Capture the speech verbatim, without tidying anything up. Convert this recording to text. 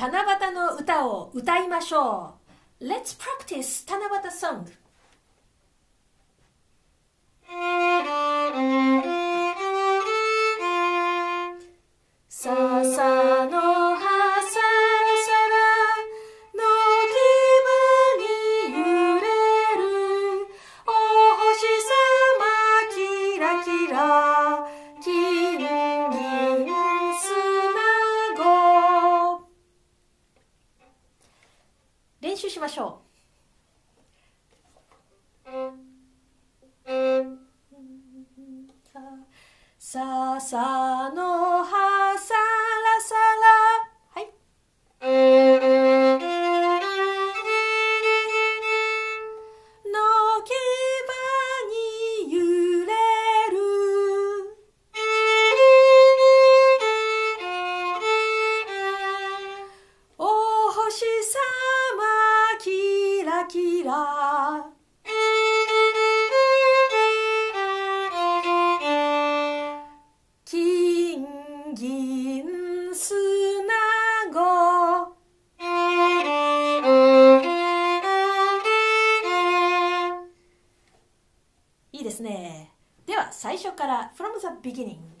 七夕の歌を歌いましょう。 Let's practice 七夕ソング。笹の葉さらさらの気分に揺れる、お星様キラキラキリンギン砂子。練習しましょう。笹の葉さらさら、はい、の木場に揺れる、お星さまキラキラ。いいですね。では最初から from the beginning。